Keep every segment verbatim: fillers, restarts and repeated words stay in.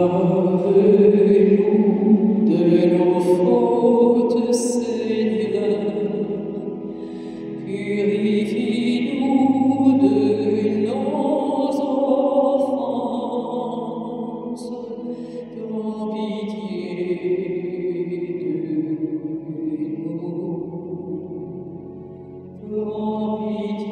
Gardez-nous de nos fautes, Seigneur, purifie-nous de nos offenses, prends pitié de nous, prends pitié.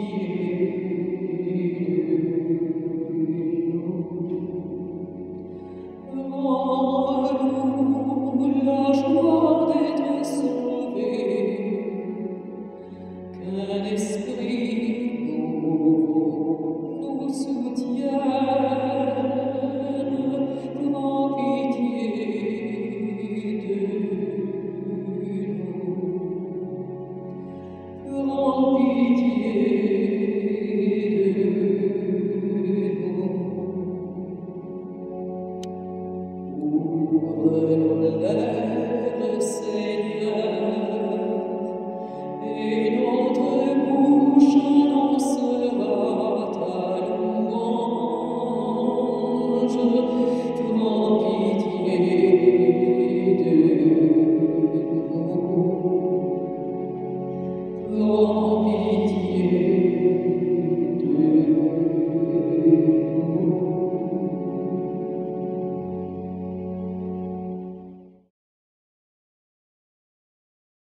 Oh,